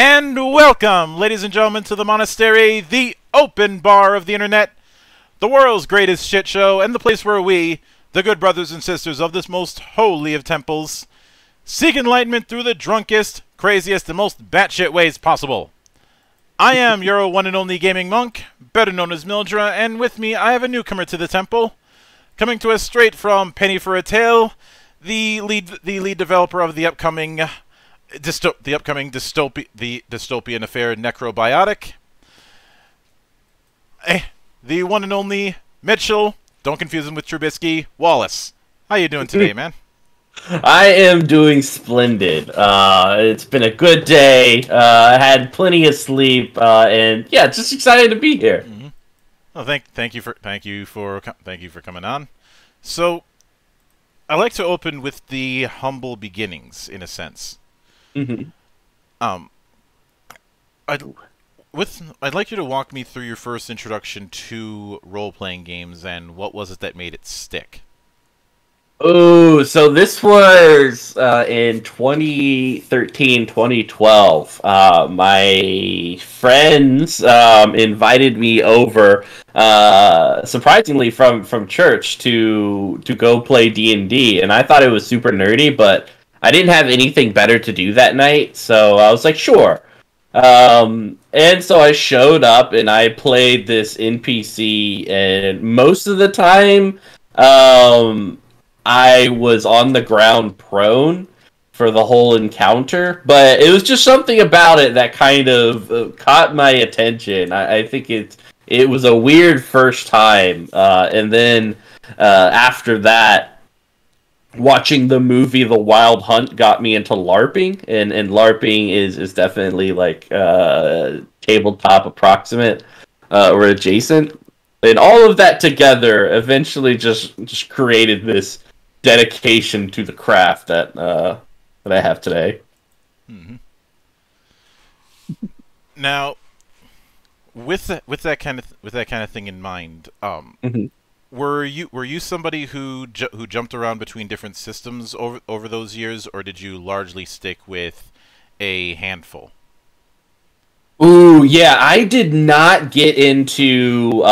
And welcome, ladies and gentlemen, to the Monastery, the open bar of the internet, the world's greatest shit show, and the place where we, the good brothers and sisters of this most holy of temples, seek enlightenment through the drunkest, craziest, and most batshit ways possible. I am your one and only gaming monk, better known as Mildra, and with me I have a newcomer to the temple, coming to us straight from Penny for a Tale, the lead developer of the upcoming dystopian affair Necrobiotic. The one and only Mitchell, don't confuse him with Trubisky, Wallace. How you doing today, man? I am doing splendid. It's been a good day. I had plenty of sleep, and yeah, just excited to be here. Mm-hmm. Well, thank you for coming on. So, I like to open with the humble beginnings, in a sense. Mm-hmm. I'd like you to walk me through your first introduction to role-playing games and what was it that made it stick. Oh, so this was in 2013, 2012. My friends invited me over, surprisingly from church, to go play D&D, and I thought it was super nerdy, but I didn't have anything better to do that night, so I was like, sure. And so I showed up and I played this NPC, and most of the time, I was on the ground prone for the whole encounter, but it was just something about it that kind of caught my attention. I think it was a weird first time, and then after that, watching the movie The Wild Hunt got me into LARPing, and LARPing is definitely like tabletop approximate or adjacent, and all of that together eventually just created this dedication to the craft that that I have today. Mm-hmm. Now, with that kind of thing in mind, mm-hmm. were you somebody who jumped around between different systems over those years, or did you largely stick with a handful? Ooh, yeah, I did not get into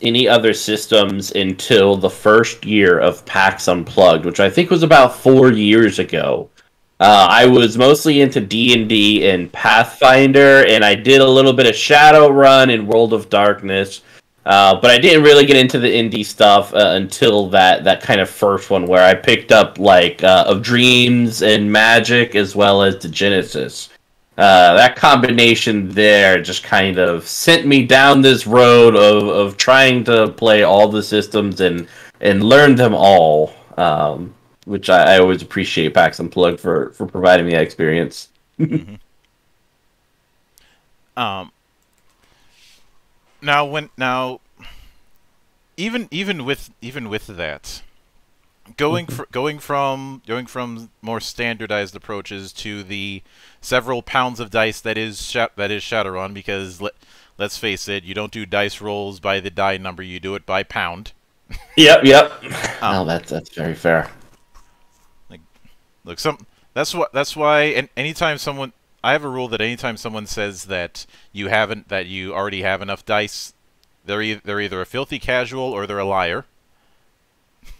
any other systems until the first year of PAX Unplugged, which I think was about 4 years ago. I was mostly into D&D and Pathfinder, and I did a little bit of Shadowrun and World of Darkness, but I didn't really get into the indie stuff until that kind of first one, where I picked up, like, of Dreams and Magic, as well as the Genesis. That combination there just kind of sent me down this road of trying to play all the systems and learn them all, which I always appreciate PAX Unplugged for providing me that experience. Mm-hmm. Now even with that, going from more standardized approaches to the several pounds of dice that is Shadowrun, because let's face it, you don't do dice rolls by the die number, you do it by pound. Yep. No, that's very fair. Like, look, that's why. And anytime someone, I have a rule that anytime someone says that you already have enough dice, they're either a filthy casual or they're a liar.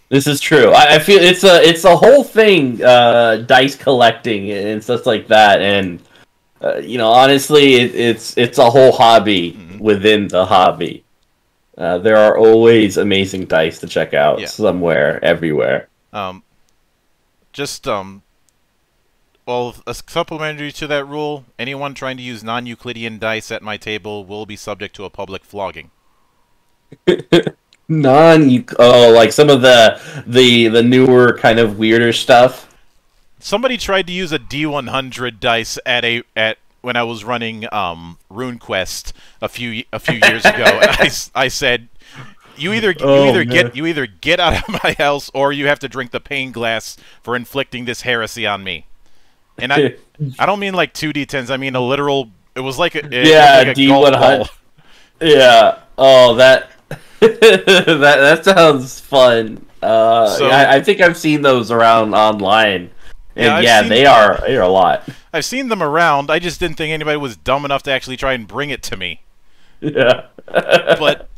This is true. I feel it's a whole thing, dice collecting and stuff like that, and you know, honestly, it's a whole hobby. Mm-hmm. Within the hobby, there are always amazing dice to check out. Yeah. Somewhere, everywhere. Well, a supplementary to that rule: anyone trying to use non-Euclidean dice at my table will be subject to a public flogging. Like some of the newer kind of weirder stuff. Somebody tried to use a D100 dice at when I was running RuneQuest a few years ago. And I said, you either get out of my house, or you have to drink the pain glass for inflicting this heresy on me. And I don't mean like 2d10s. I mean a literal. It was like a D100. Yeah. Oh, that. that sounds fun. So, yeah, I think I've seen those around online, Yeah, and yeah, they are a lot. I've seen them around. I just didn't think anybody was dumb enough to actually try and bring it to me. Yeah. But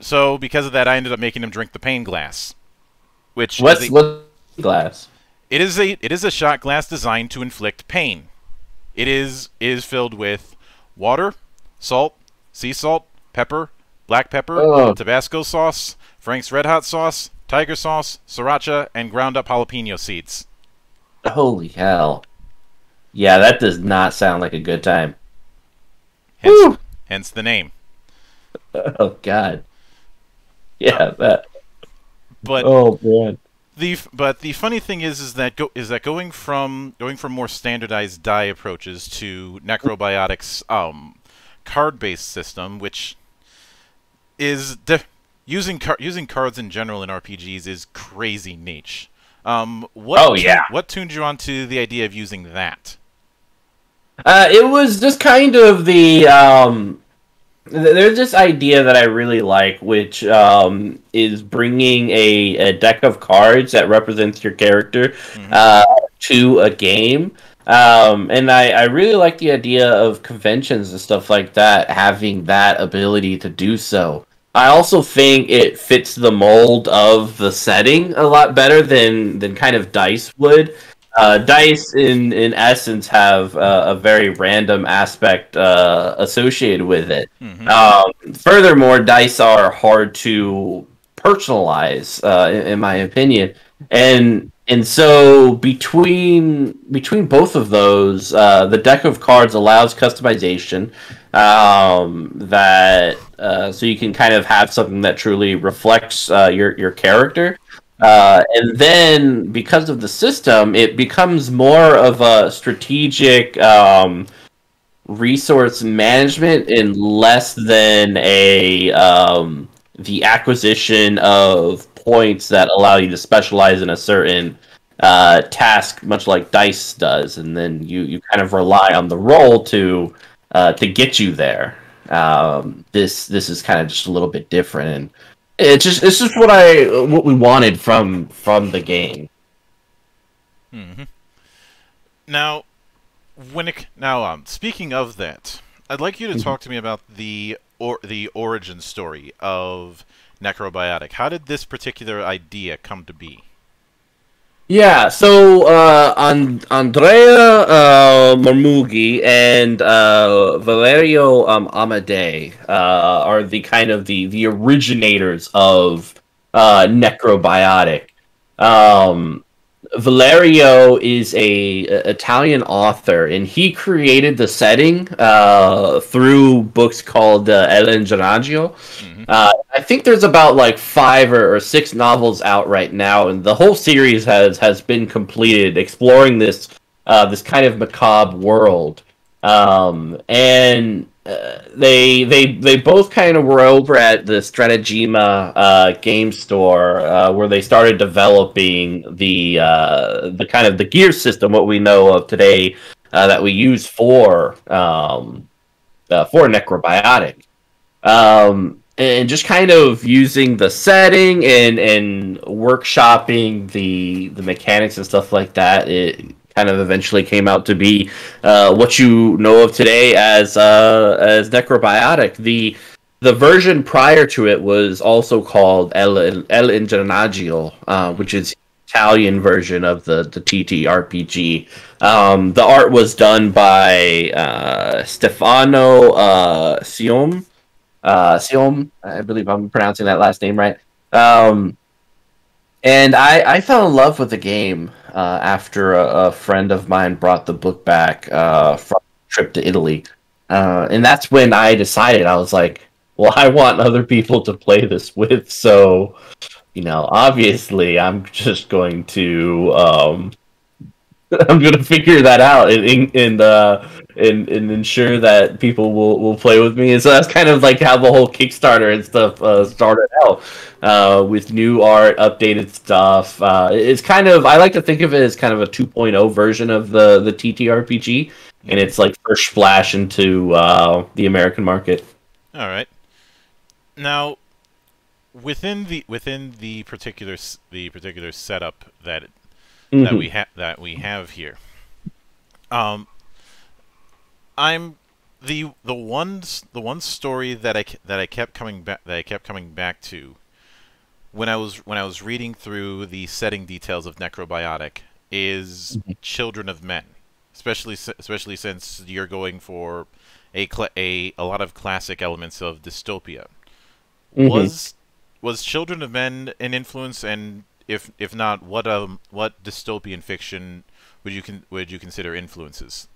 so because of that, I ended up making him drink the pain glass. Which what's glass? It is a shot glass designed to inflict pain. It is filled with water, salt, sea salt, pepper, black pepper, Tabasco sauce, Frank's Red Hot sauce, tiger sauce, sriracha, and ground up jalapeno seeds. Holy hell. Yeah, that does not sound like a good time. Hence the name. Oh, God. Yeah, that. But oh, man. But the funny thing is that going from more standardized die approaches to Necrobiotic's card-based system, which is using cards in general in RPGs is crazy niche. What tuned you on to the idea of using that? It was just kind of the there's this idea that I really like, which is bringing a deck of cards that represents your character to a game. And I really like the idea of conventions and stuff like that, having that ability to do so. I also think it fits the mold of the setting a lot better than kind of dice would. Dice, in essence, have a very random aspect associated with it. Mm-hmm. Furthermore, dice are hard to personalize, in my opinion. And so between both of those, the deck of cards allows customization so you can kind of have something that truly reflects your character. And then because of the system, it becomes more of a strategic resource management and less than a the acquisition of points that allow you to specialize in a certain task, much like dice does, and then you kind of rely on the roll to get you there. This is kind of just a little bit different, and it's just what we wanted from the game. Mm-hmm. Now, speaking of that, I'd like you to talk to me about the origin story of Necrobiotic. How did this particular idea come to be? Yeah, so Andrea Marmugi and Valerio Amadei are the originators of Necrobiotic. Valerio is an Italian author, and he created the setting through books called EllenGeragio. Mm-hmm. I think there's about like 5 or 6 novels out right now, and the whole series has been completed, exploring this kind of macabre world. They both kind of were over at the Strategema game store where they started developing the kind of the gear system, what we know of today, that we use for Necrobiotic, and just kind of using the setting and workshopping the mechanics and stuff like that. It kind of eventually came out to be what you know of today as Necrobiotic. The version prior to it was also called EllenGeragio, which is Italian version of the TTRPG. The art was done by Stefano Sium. Sium, I believe I'm pronouncing that last name right. And I fell in love with the game after a friend of mine brought the book back from a trip to Italy. And that's when I decided, I was like, well, I want other people to play this with. So, obviously I'm just going to I'm going to figure that out and ensure that people will play with me. And so that's kind of like how the whole Kickstarter and stuff started out, with new art, updated stuff. It's kind of, I like to think of it as kind of a 2.0 version of the TTRPG, and it's like first splash into the American market. All right. Now, within the particular setup that mm-hmm. that we have here. The one story that I kept coming back to when I was reading through the setting details of Necrobiotic is mm-hmm. Children of Men, especially since you're going for a lot of classic elements of dystopia. Mm-hmm. Was Children of Men an influence, and if not, what dystopian fiction would you consider influences?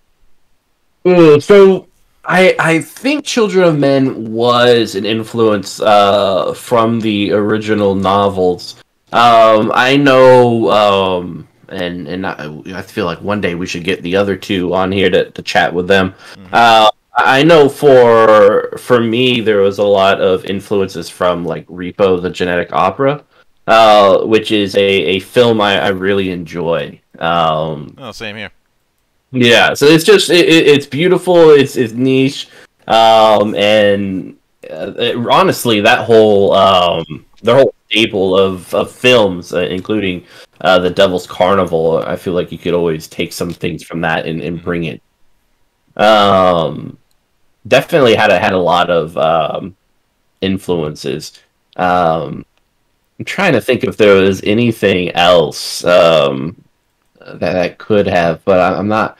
So I think Children of Men was an influence from the original novels. I know, and I feel like one day we should get the other two on here to chat with them. Mm-hmm. I know for me there was a lot of influences from like Repo the Genetic Opera, which is a film I really enjoy. Oh, same here. Yeah, so it's just it's beautiful, it's niche, and honestly that whole the whole staple of films, including the Devil's Carnival, I feel like you could always take some things from that and bring it. Definitely had a lot of influences. I'm trying to think if there was anything else that I could have, but I'm not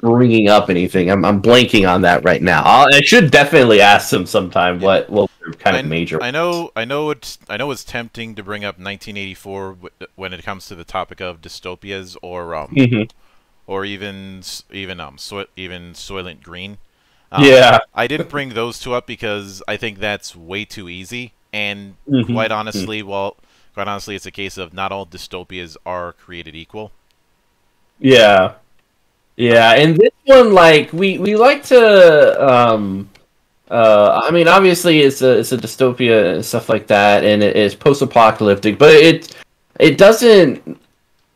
bringing up anything. I'm blanking on that right now. I should definitely ask them sometime. Yeah. What kind of major? I know it's tempting to bring up 1984 when it comes to the topic of dystopias or mm-hmm. or even Soylent Green. Yeah, I didn't bring those two up because I think that's way too easy. And mm-hmm. quite honestly, it's a case of not all dystopias are created equal. Yeah, yeah. And this one, like we like to. I mean, obviously, it's a dystopia and stuff like that, and it is post-apocalyptic, but it doesn't.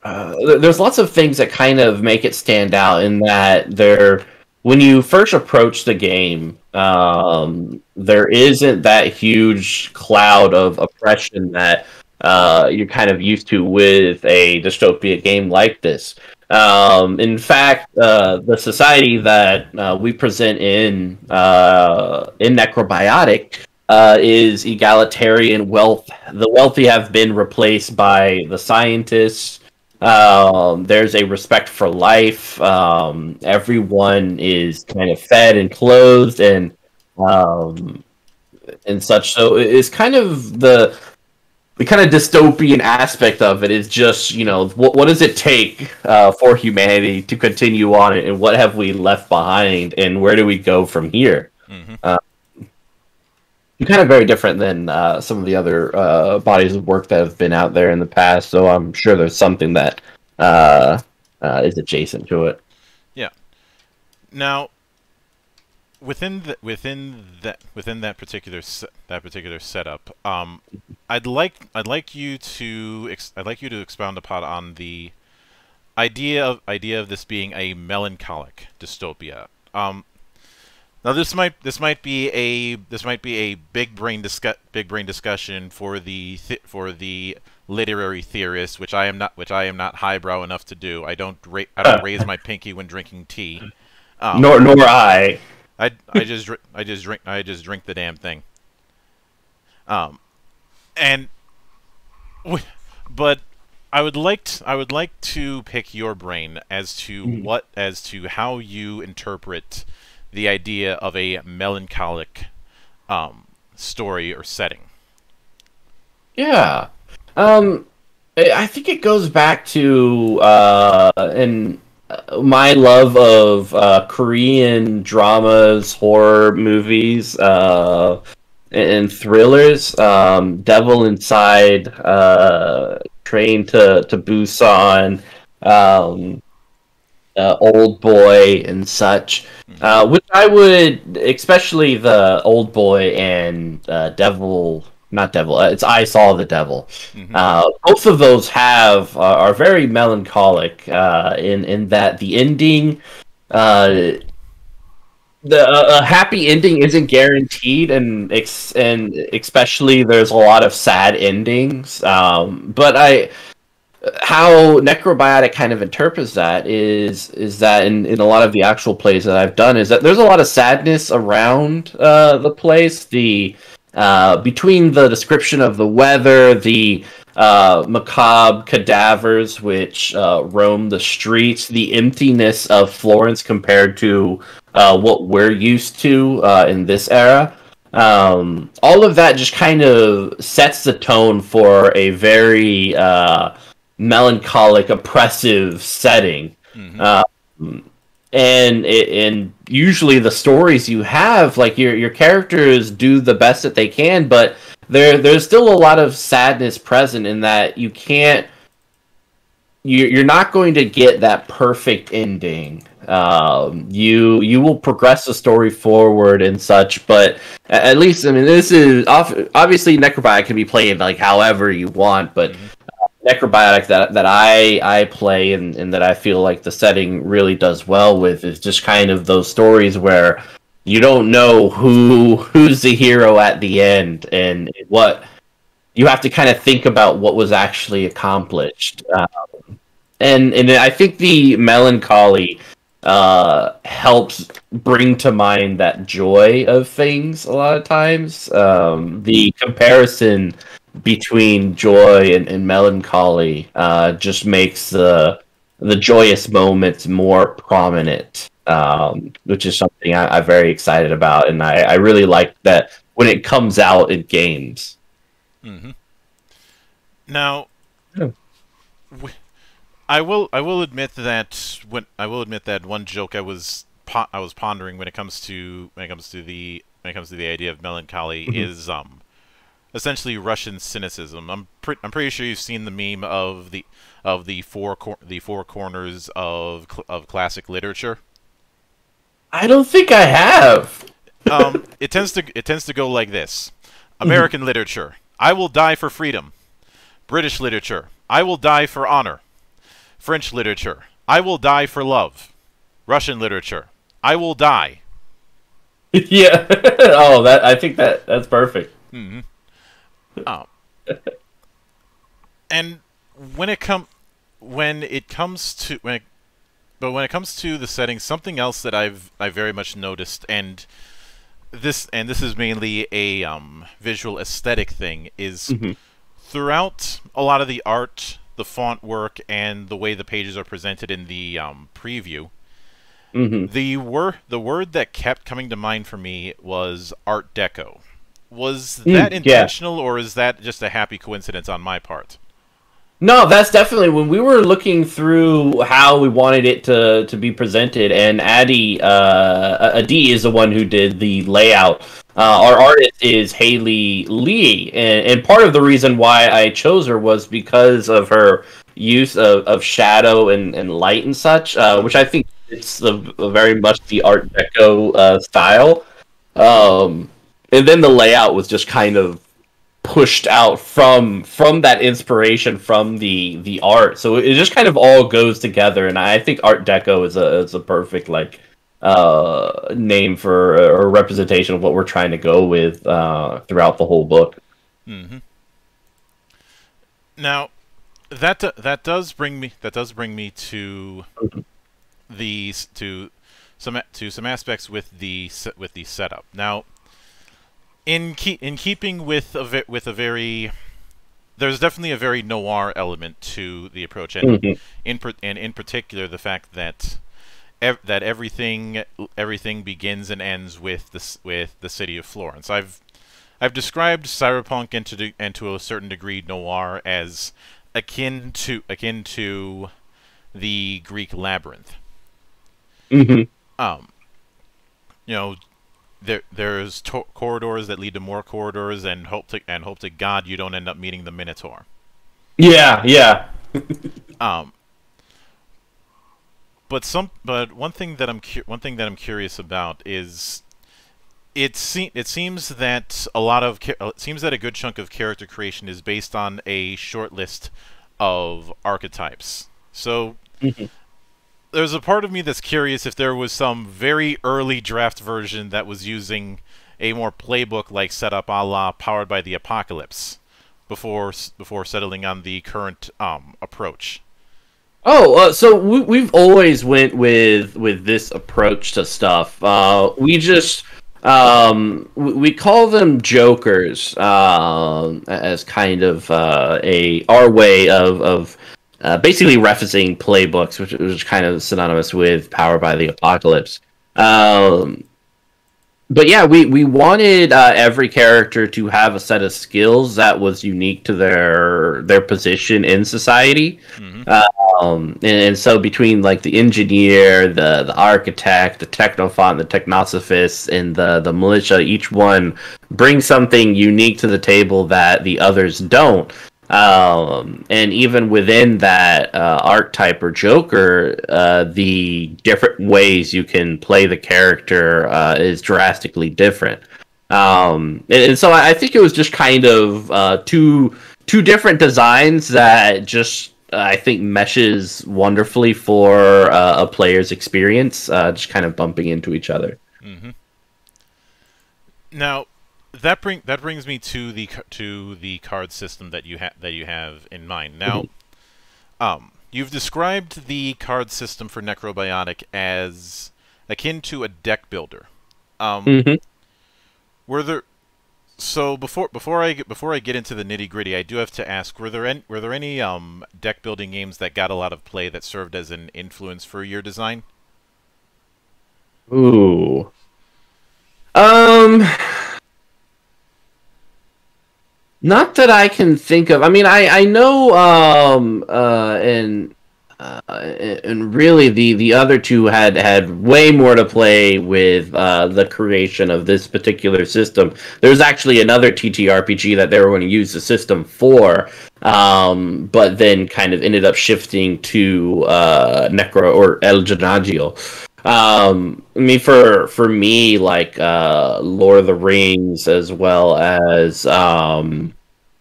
There's lots of things that kind of make it stand out in that when you first approach the game, there isn't that huge cloud of oppression that you're kind of used to with a dystopian game like this. In fact, the society that we present in Necrobiotic is egalitarian wealth. The wealthy have been replaced by the scientists. There's a respect for life. Everyone is kind of fed and clothed and such. So it's kind of the kind of dystopian aspect of it is just, you know, what does it take for humanity to continue on it, and what have we left behind, and where do we go from here? Mm-hmm. Kind of very different than some of the other bodies of work that have been out there in the past, so I'm sure there's something that is adjacent to it. Yeah. Now, within that particular setup, I'd like you to expound upon on the idea of this being a melancholic dystopia. Now this might be a big brain discussion for the literary theorist, which I am not highbrow enough to do. I don't raise my pinky when drinking tea. Nor I. I just drink the damn thing. But I would like to pick your brain as to how you interpret the idea of a melancholic story or setting. Yeah. I think it goes back to my love of Korean dramas, horror movies, and thrillers. Devil Inside, Train to Busan, Oldboy and such, which I would, especially the Oldboy and I Saw the Devil. Mm-hmm. Both of those are very melancholic in that the ending, a happy ending isn't guaranteed, and especially there's a lot of sad endings. But I. how Necrobiotic kind of interprets that is that in a lot of the actual plays that I've done is that there's a lot of sadness around the place. The between the description of the weather, the macabre cadavers which roam the streets, the emptiness of Florence compared to what we're used to in this era. All of that just kind of sets the tone for a very melancholic, oppressive setting. Mm-hmm. And usually the stories you have, like your characters do the best that they can, but there's still a lot of sadness present in that you can't, you're not going to get that perfect ending. You will progress the story forward and such, but at least, I mean, this is obviously Necrobiotic can be played like however you want, but Necrobiotic that I play and that I feel like the setting really does well with is just kind of those stories where you don't know who's the hero at the end, and what you have to kind of think about what was actually accomplished. And I think the melancholy helps bring to mind that joy of things a lot of times. The comparison between joy and melancholy just makes the joyous moments more prominent, which is something I'm very excited about, and I really like that when it comes out in games. Mm-hmm. Now, yeah. I will admit that one joke I was pondering when it comes to the idea of melancholy mm-hmm. is essentially Russian cynicism. I'm pretty sure you've seen the meme of the four corners of classic literature. I don't think I have. It tends to go like this: American mm-hmm. literature, I will die for freedom. British literature, I will die for honor. French literature, I will die for love. Russian literature, I will die. Yeah. Oh, that I think that's perfect. Mm-hmm. And when it comes to the setting, something else that I very much noticed, and this is mainly a visual aesthetic thing, is mm-hmm. throughout a lot of the art, the font work, and the way the pages are presented in the preview, mm-hmm. the word that kept coming to mind for me was Art Deco. Was that intentional, or is that just a happy coincidence on my part? No, that's definitely when we were looking through how we wanted it to be presented, and Adi is the one who did the layout. Our artist is Haley Lee, and part of the reason why I chose her was because of her use of shadow and light and such, which I think it's very much the Art Deco style. And then the layout was just kind of pushed out from that inspiration from the art, so it just kind of all goes together, and I think Art Deco is a perfect name for a representation of what we're trying to go with throughout the whole book. Mm-hmm. Now, that does bring me to mm-hmm. to some aspects with the setup. Now, in keeping there's definitely a very noir element to the approach, and mm-hmm. in particular the fact that everything begins and ends with the city of Florence. I've described cyberpunk and to a certain degree noir as akin to the Greek Labyrinth. Mm-hmm. There's corridors that lead to more corridors, and hope to God you don't end up meeting the Minotaur. Yeah. But one thing that I'm curious about is it seems that a good chunk of character creation is based on a short list of archetypes. So. Mm-hmm. There's a part of me that's curious if there was some very early draft version that was using a more playbook-like setup, a la Powered by the Apocalypse, before settling on the current approach? Oh, so we've always went with this approach to stuff. We just we call them jokers as kind of our way of basically referencing playbooks, which is kind of synonymous with Power by the Apocalypse. But yeah, we wanted every character to have a set of skills that was unique to their position in society. Mm-hmm. And so between like the engineer, the architect, the technophant, the technosophist, and the militia, each one brings something unique to the table that the others don't. And even within that archetype or Joker, the different ways you can play the character is drastically different. And so I think it was just kind of two different designs that just I think meshes wonderfully for a player's experience, just kind of bumping into each other. Mm-hmm. Now, that brings me to the card system that you have in mind. Now, you've described the card system for Necrobiotic as akin to a deck builder. Were there so before I get into the nitty gritty, I do have to ask: were there any deck building games that got a lot of play that served as an influence for your design? Ooh. Not that I can think of. I mean, I know, and really the other two had way more to play with the creation of this particular system. There's actually another TTRPG that they were going to use the system for, but then kind of ended up shifting to Necro or EllenGeragio. I mean, for me, like Lord of the Rings, as well as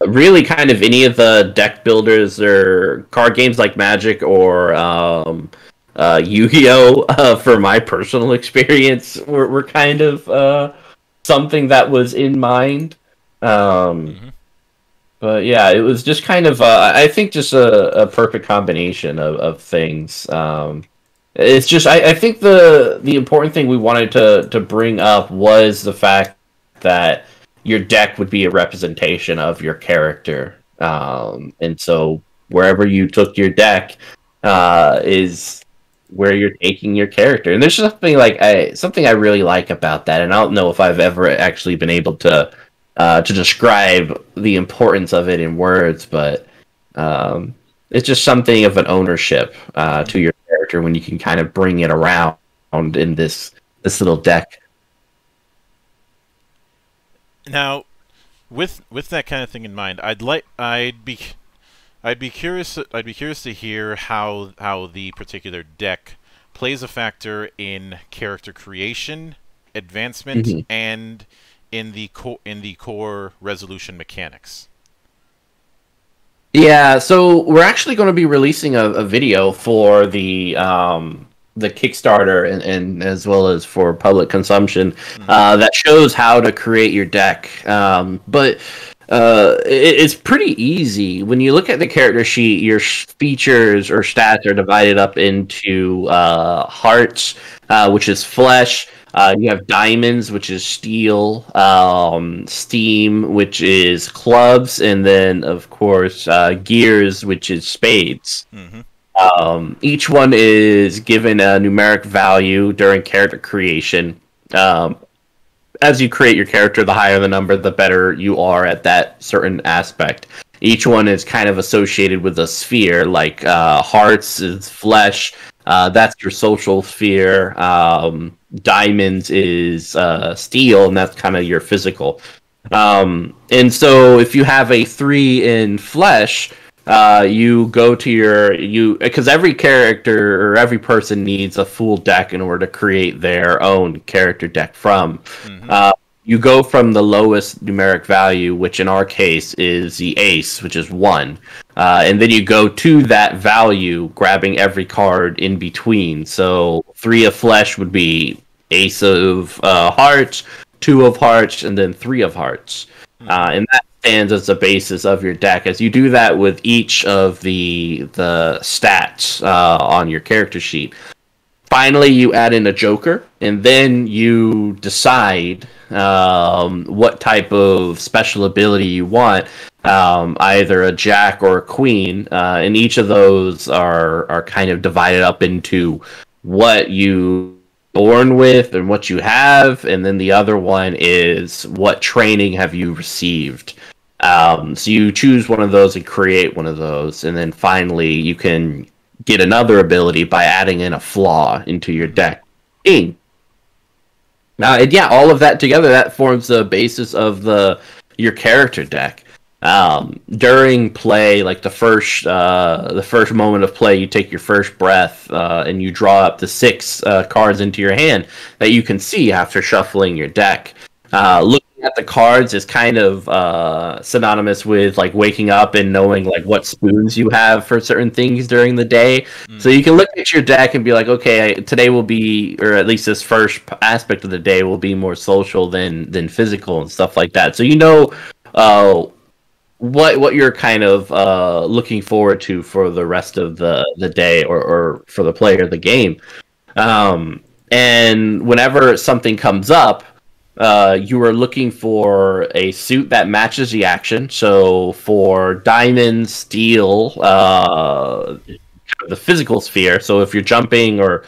really kind of any of the deck builders or card games like Magic or Yu-Gi-Oh, for my personal experience, were kind of something that was in mind. But yeah, it was just kind of I think just a perfect combination of things. It's just, I think the important thing we wanted to bring up was the fact that your deck would be a representation of your character. And so wherever you took your deck is where you're taking your character. And there's something like something I really like about that. And I don't know if I've ever actually been able to describe the importance of it in words, but it's just something of an ownership to your character when you can kind of bring it around in this little deck. Now, with that kind of thing in mind, I'd be curious to hear how the particular deck plays a factor in character creation, advancement, and in the core resolution mechanics. Yeah, so we're actually going to be releasing a video for the Kickstarter and as well as for public consumption that shows how to create your deck. But it's pretty easy. When you look at the character sheet, your features or stats are divided up into hearts, which is flesh. You have diamonds, which is steel, steam, which is clubs, and then, of course, gears, which is spades. Each one is given a numeric value during character creation. As you create your character, the higher the number, the better you are at that certain aspect. Each one is kind of associated with a sphere, like hearts is flesh, that's your social sphere. Diamonds is steel, and that's kind of your physical. And so if you have a 3 in flesh, you go to because every character or every person needs a full deck in order to create their own character deck from. You go from the lowest numeric value, which in our case is the ace, which is 1. And then you go to that value, grabbing every card in between. So 3 of flesh would be ace of hearts, 2 of hearts, and then 3 of hearts. And that stands as the basis of your deck, as you do that with each of the stats on your character sheet. Finally, you add in a joker, and then you decide what type of special ability you want, either a jack or a queen, and each of those are kind of divided up into what you born with and what you have, and then the other one is what training have you received. So you choose one of those and create one of those, and then finally you can get another ability by adding in a flaw into your deck. And yeah, all of that together, that forms the basis of your character deck. During play, like the first moment of play, you take your first breath and you draw up the 6 cards into your hand that you can see after shuffling your deck. Looking at the cards is kind of synonymous with like waking up and knowing like what spoons you have for certain things during the day. So you can look at your deck and be like, okay, today will be, or at least this first aspect of the day will be more social than physical and stuff like that. So you know what you're kind of looking forward to for the rest of the day, or for the player, the game. And whenever something comes up, you are looking for a suit that matches the action. So for diamond, steel, the physical sphere. So if you're jumping or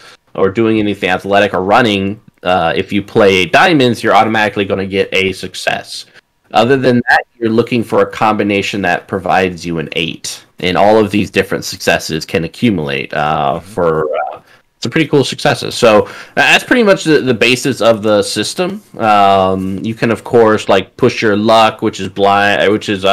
doing anything athletic or running, if you play diamonds, you're automatically going to get a success. Other than that, you're looking for a combination that provides you an 8, and all of these different successes can accumulate for some pretty cool successes. So that's pretty much the basis of the system. You can, of course, like push your luck, which is blind, which is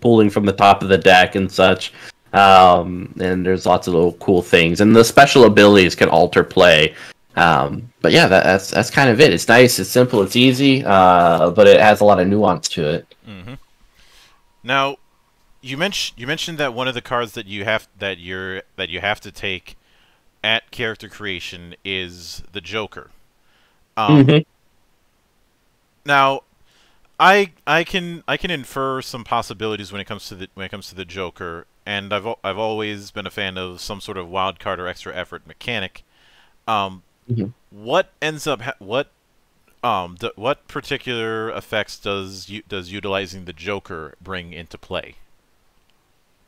pulling from the top of the deck and such. And there's lots of little cool things, and the special abilities can alter play. But yeah, that's kind of it. It's nice, it's simple, it's easy, but it has a lot of nuance to it. Mm-hmm. Now, you mentioned that one of the cards that you have to take at character creation is the Joker. Now, I can infer some possibilities when it comes to the Joker, and I've always been a fan of some sort of wild card or extra effort mechanic. What ends up what particular effects does utilizing the Joker bring into play?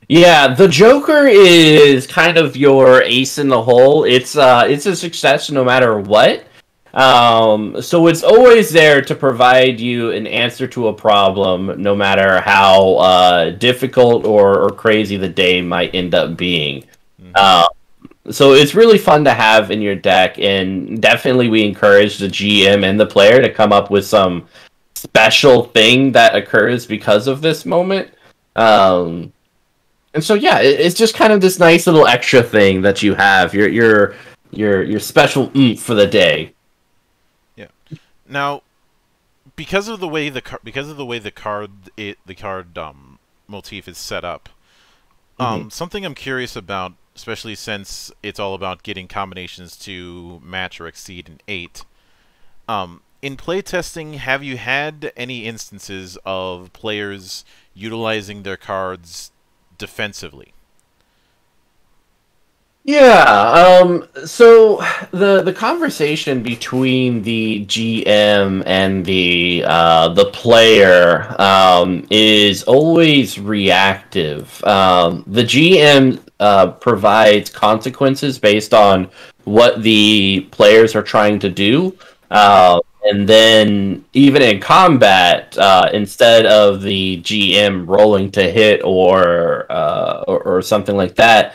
Yeah, the Joker is kind of your ace in the hole. It's a success no matter what. So it's always there to provide you an answer to a problem, no matter how difficult or crazy the day might end up being. So it's really fun to have in your deck, and definitely we encourage the GM and the player to come up with some special thing that occurs because of this moment. And so yeah, it's just kind of this nice little extra thing that you have, your special oomph for the day. Yeah. Now, because of the way the card motif is set up, something I'm curious about, especially since it's all about getting combinations to match or exceed an 8. In playtesting, have you had any instances of players utilizing their cards defensively? Yeah, so the conversation between the GM and the player is always reactive. The GM provides consequences based on what the players are trying to do, and then even in combat, instead of the GM rolling to hit or something like that,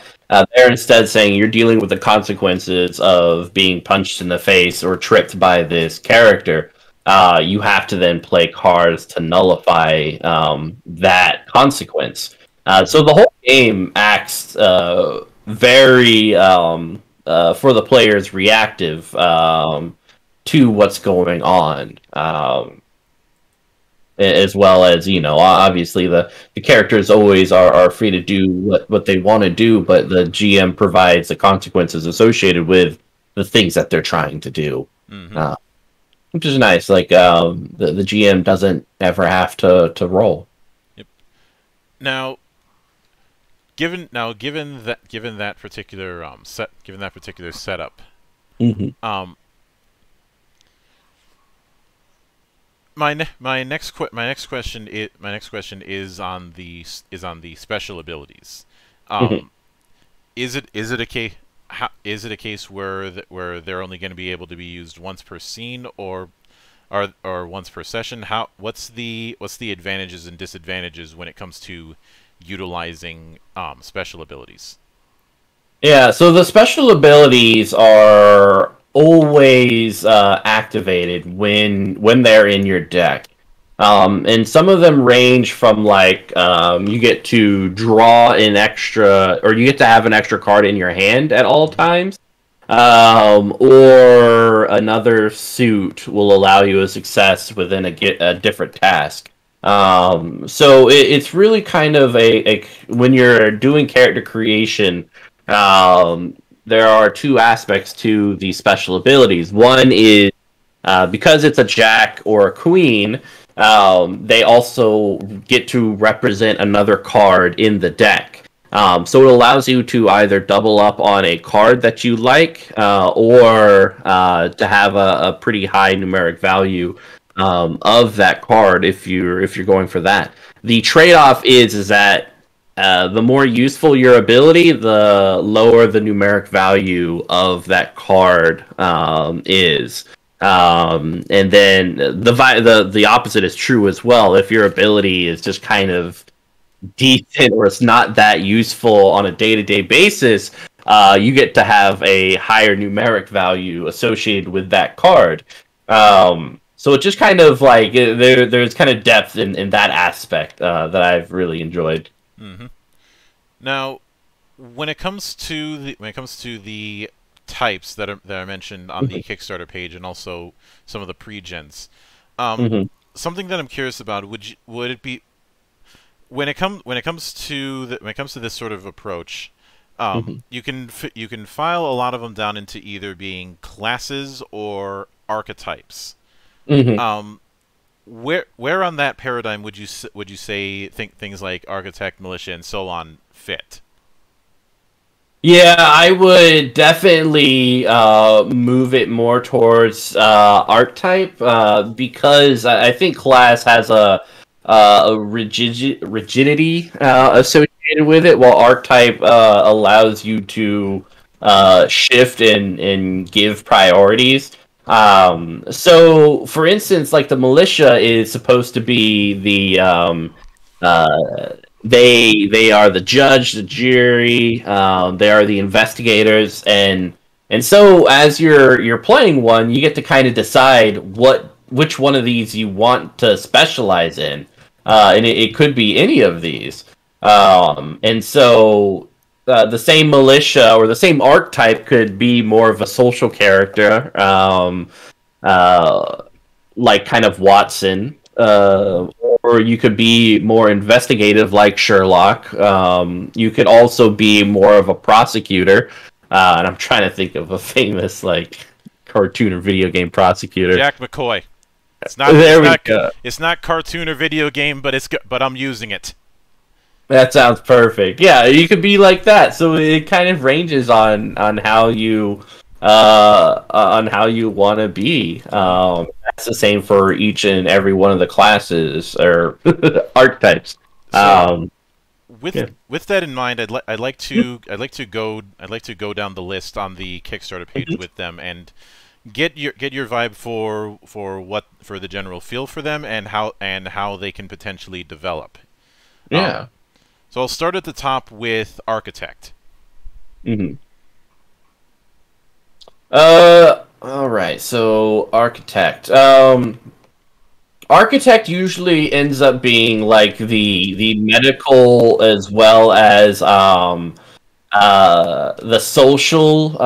they're instead saying you're dealing with the consequences of being punched in the face or tripped by this character. You have to then play cards to nullify that consequence. So the whole game acts very for the players reactive to what's going on, as well as, you know, obviously the characters always are free to do what they want to do, but the GM provides the consequences associated with the things that they're trying to do. Which is nice. Like the GM doesn't ever have to roll. Yep. Now, given that particular setup, mm-hmm. My next question is on the special abilities. Mm-hmm. Is it a case where they're only going to be able to be used once per scene or once per session? What's the advantages and disadvantages when it comes to utilizing special abilities? Yeah, so the special abilities are always activated when they're in your deck. And some of them range from, like, you get to draw an extra, or you get to have an extra card in your hand at all times, or another suit will allow you a success within a different task. So it's really kind of when you're doing character creation, there are two aspects to the special abilities. One is, because it's a jack or a queen, they also get to represent another card in the deck. So it allows you to either double up on a card that you like, or to have a pretty high numeric value of that card if you're going for that. The trade-off is that the more useful your ability, the lower the numeric value of that card is. And then the opposite is true as well. If your ability is just kind of decent or it's not that useful on a day-to-day basis, you get to have a higher numeric value associated with that card. So it's just kind of like there's kind of depth in that aspect that I've really enjoyed. Mm-hmm. Now, when it comes to the types that are mentioned on the Kickstarter page and also some of the pre-gens. Something that I'm curious about would it be when it comes to this sort of approach, you can file a lot of them down into either being classes or archetypes. Mm-hmm. Where on that paradigm would you say things like architect, militia, and so on fit? Yeah, I would definitely move it more towards archetype because I think class has a rigidity associated with it, while archetype allows you to shift and give priorities. So, for instance, like the militia is supposed to be the... They are the judge, the jury. They are the investigators, and so as you're playing one, you get to kind of decide which one of these you want to specialize in, and it could be any of these. And so the same militia or the same archetype could be more of a social character, like kind of Watson. Or you could be more investigative, like Sherlock. You could also be more of a prosecutor. And I'm trying to think of a famous, like, cartoon or video game prosecutor. Jack McCoy. It's not cartoon or video game, but I'm using it. That sounds perfect. Yeah, you could be like that. So it kind of ranges on how you. On how you want to be. That's the same for each and every one of the classes or archetypes. With that in mind, I'd like to go down the list on the Kickstarter page with them and get your vibe for the general feel for them and how they can potentially develop. Yeah. So I'll start at the top with architect. Mm-hmm. All right, so architect. Architect usually ends up being like the medical as well as the social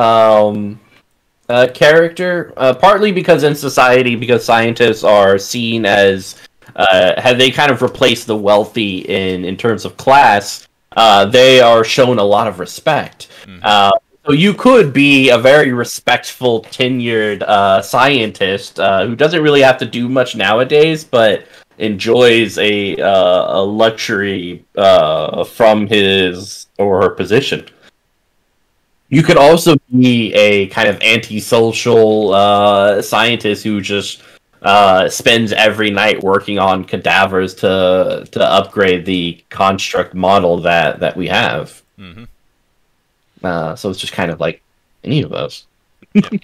character, partly because in society, because scientists are seen as have they kind of replaced the wealthy in terms of class, they are shown a lot of respect. Mm-hmm. So you could be a very respectful, tenured scientist who doesn't really have to do much nowadays, but enjoys a luxury from his or her position. You could also be a kind of antisocial scientist who just spends every night working on cadavers to upgrade the construct model that we have. Mm-hmm. So it's just kind of like any of those. Yep.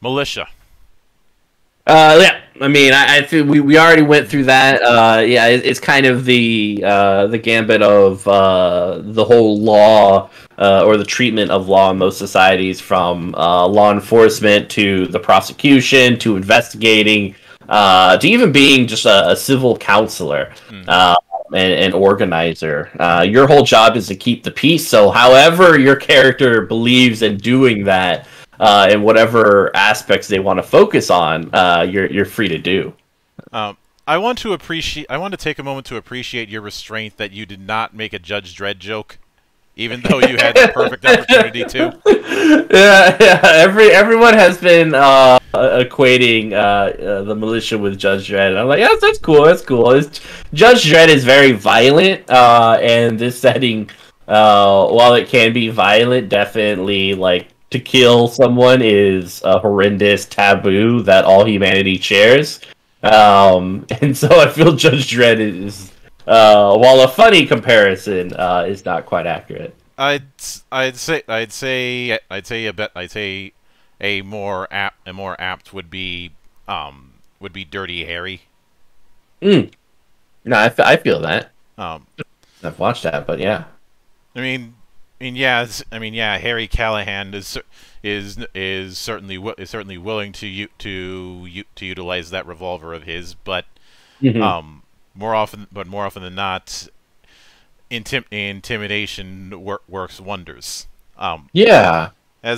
Militia. Yeah, I mean, I think we already went through that. Yeah, it's kind of the gambit of the whole law or the treatment of law in most societies, from law enforcement to the prosecution to investigating to even being just a civil counselor and organizer. Your whole job is to keep the peace. So, however your character believes in doing that, and whatever aspects they want to focus on, you're free to do. I want to take a moment to appreciate your restraint that you did not make a Judge Dredd joke, even though you had the perfect opportunity to. Yeah, yeah. Everyone has been equating the militia with Judge Dredd, and I'm like, yeah, that's cool. That's cool. Judge Dredd is very violent, and this setting, while it can be violent, definitely like. To kill someone is a horrendous taboo that all humanity shares. And so I feel Judge Dredd is, while a funny comparison, is not quite accurate. I'd say a more apt would be Dirty Harry. Mm. No, I feel that. I've watched that, but yeah. I mean, yeah. Harry Callahan is certainly willing to utilize that revolver of his, but more often than not, intimidation works wonders. Yeah. I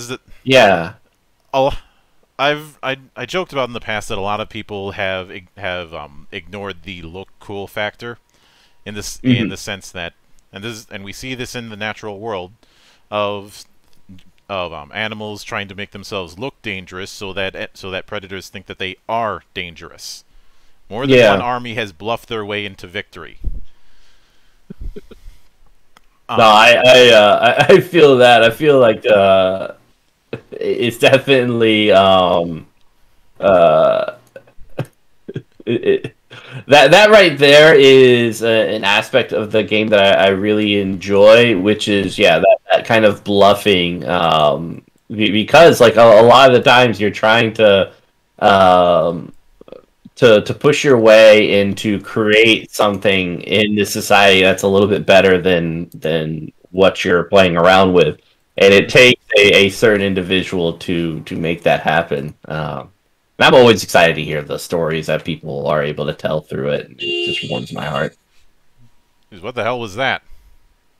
joked about in the past that a lot of people have ignored the look cool factor, in this in the sense that. And we see this in the natural world of animals trying to make themselves look dangerous so that predators think that they are dangerous. More than one army has bluffed their way into victory. No, I feel that. I feel like it's definitely That right there is an aspect of the game that I really enjoy, which is, yeah, that kind of bluffing. Because, like, a lot of the times you're trying to push your way and to create something in this society that's a little bit better than what you're playing around with. And it takes a certain individual to make that happen. I'm always excited to hear the stories that people are able to tell through it. It just warms my heart. What the hell was that?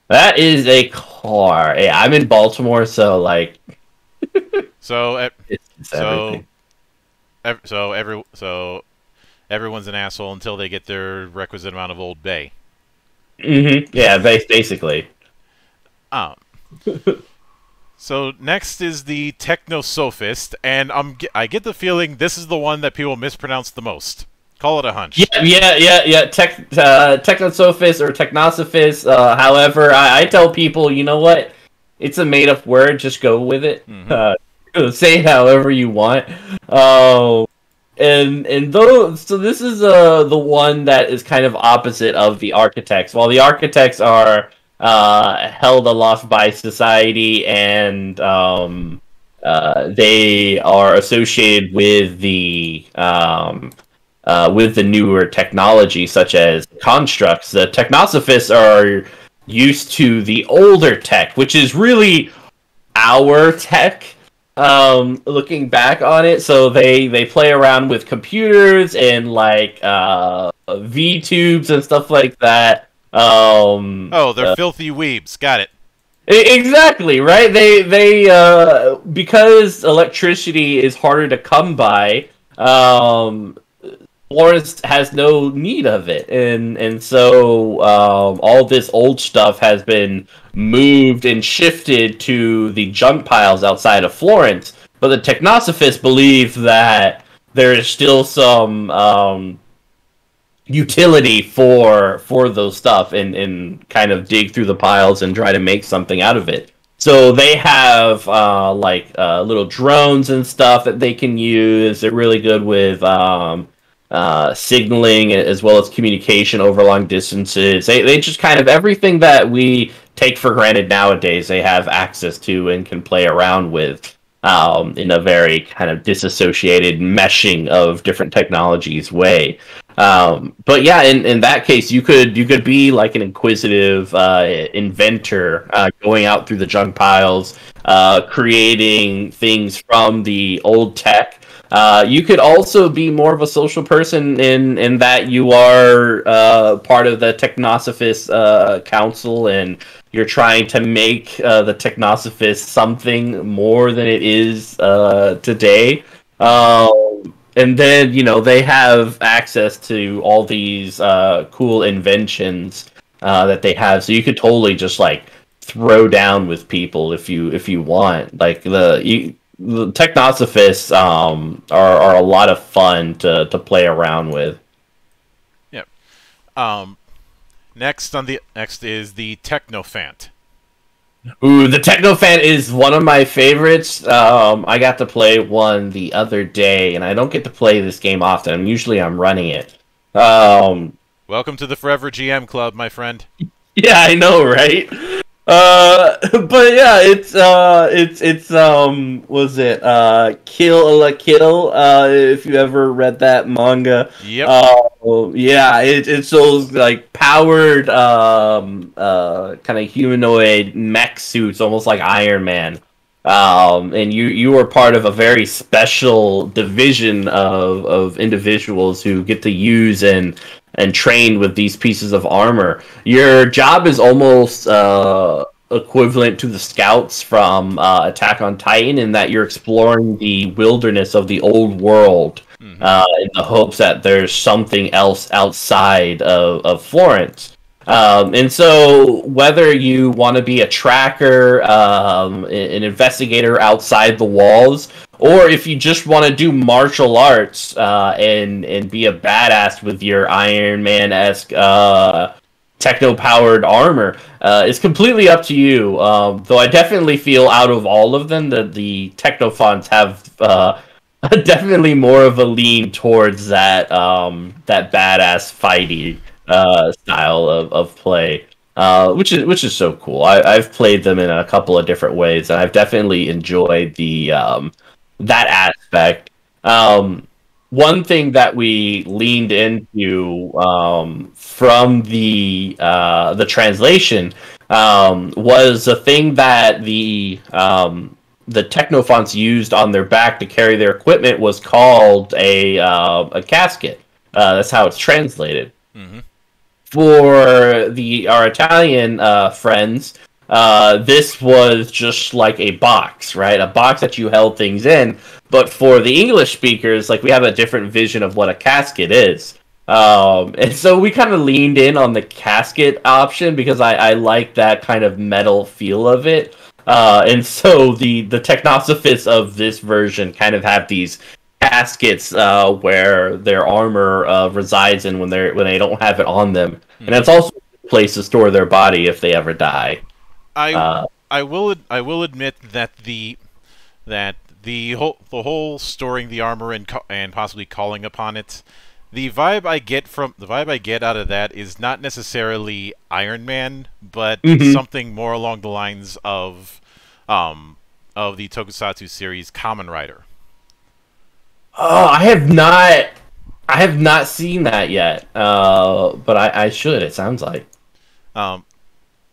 That is a car. Hey, I'm in Baltimore, so like. So everyone's an asshole until they get their requisite amount of Old Bay. Mm-hmm. Yeah, basically. So next is the Technosophist, and I get the feeling this is the one that people mispronounce the most. Call it a hunch. Yeah. Technosophist or Technosophist. However, I tell people, you know what? It's a made-up word. Just go with it. Say it however you want. So this is the one that is kind of opposite of the Architects. While the Architects are held aloft by society, and they are associated with the newer technology, such as constructs. The Technosophists are used to the older tech, which is really our tech. Looking back on it, so they play around with computers and like V tubes and stuff like that. They're filthy weebs. Got it. Exactly, right? They because electricity is harder to come by, Florence has no need of it. And so all this old stuff has been moved and shifted to the junk piles outside of Florence. But the Technosophists believe that there is still some utility for those stuff and kind of dig through the piles and try to make something out of it. So they have little drones and stuff that they can use. They're really good with signaling as well as communication over long distances. They just kind of everything that we take for granted nowadays, they have access to and can play around with in a very kind of disassociated meshing of different technologies way. But yeah, in that case, you could be like an inquisitive inventor, going out through the junk piles, creating things from the old tech. You could also be more of a social person in that you are part of the Technosophist Council, and you're trying to make the Technosophist something more than it is today. And then, you know, they have access to all these cool inventions that they have. So you could totally just like throw down with people if you want. Like the Technosophists are a lot of fun to play around with. Yep. Next is the Technophant. Ooh, the Technophant is one of my favorites. I got to play one the other day, and I don't get to play this game often. Usually I'm running it. Welcome to the Forever GM Club, my friend. Yeah, I know, right? But yeah, it's Kill la Kill, if you ever read that manga. Yep. Yeah, it's those like powered kind of humanoid mech suits, almost like Iron Man. And you are part of a very special division of individuals who get to use and trained with these pieces of armor. Your job is almost equivalent to the scouts from Attack on Titan, in that you're exploring the wilderness of the old world, in the hopes that there's something else outside of Florence. And so whether you want to be a tracker, an investigator outside the walls, or if you just want to do martial arts and be a badass with your Iron Man-esque techno-powered armor, it's completely up to you. Though I definitely feel out of all of them that the Technophants have definitely more of a lean towards that that badass fighty style of play, which is so cool. I've played them in a couple of different ways, and I've definitely enjoyed the that aspect. One thing that we leaned into from the translation was a thing that the Technophants used on their back to carry their equipment was called a casket. That's how it's translated. Mm-hmm. For our Italian friends, this was just like a box, right? A box that you held things in. But for the English speakers, like, we have a different vision of what a casket is. And so we kind of leaned in on the casket option because I like that kind of metal feel of it. And so the Technosophists of this version kind of have these caskets where their armor resides in when they don't have it on them. Mm-hmm. And that's also a place to store their body if they ever die. I will admit that the whole storing the armor and possibly calling upon it, the vibe I get out of that is not necessarily Iron Man, but something more along the lines of the Tokusatsu series Kamen Rider. Oh, I have not seen that yet. But I should. It sounds like.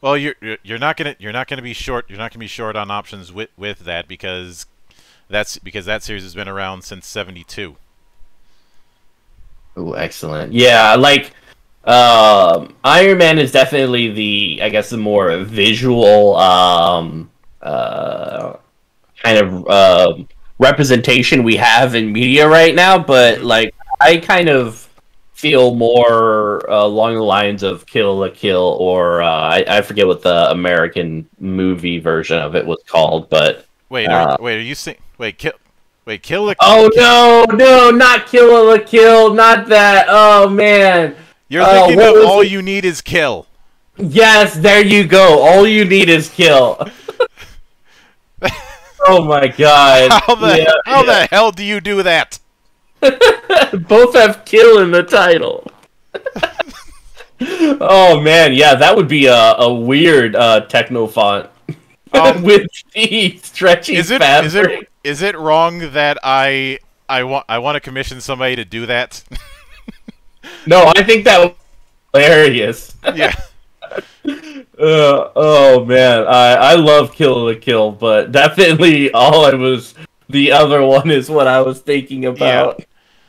Well, you're not gonna be short on options with that, because that series has been around since '72. Oh, excellent! Yeah, like Iron Man is definitely I guess the more visual kind of representation we have in media right now. But like I kind of feel more along the lines of Kill la Kill, or I forget what the American movie version of it was called, but wait, are you saying wait, kill, Wait, Kill la Kill. Oh, no, not Kill la Kill, not that. Oh, man. You're thinking of All You Need Is Kill. Yes, there you go. All You Need Is Kill. Oh, my God. How the hell do you do that? Both have kill in the title. Oh, man. Yeah, that would be a weird techno font. With the stretchy fabric. Is it wrong that I want to commission somebody to do that? No, I think that was hilarious. Yeah. Oh man, I love Kill la Kill, but definitely the other one is what I was thinking about.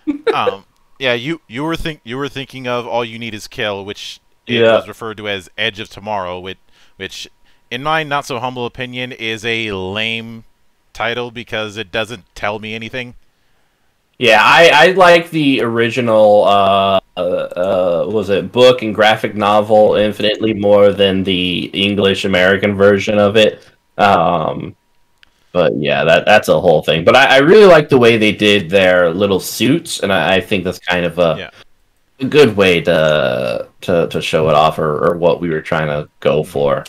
Yeah. Yeah, you were thinking of All You Need Is Kill, which was referred to as Edge of Tomorrow, which in my not so humble opinion is a lame title because it doesn't tell me anything. Yeah, I like the original book and graphic novel infinitely more than the English American version of it. But yeah, that's a whole thing. But I really like the way they did their little suits, and I think that's kind of a good way to show it off, or what we were trying to go for.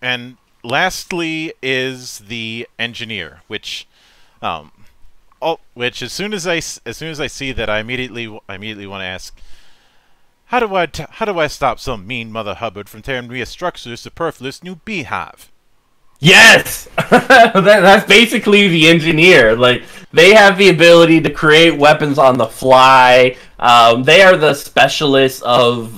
And lastly is the engineer, which as soon as I see that, I immediately want to ask, how do I stop some mean Mother Hubbard from tearing me a structure superfluous new beehive? Yes, that's basically the engineer. Like, they have the ability to create weapons on the fly. They are the specialists of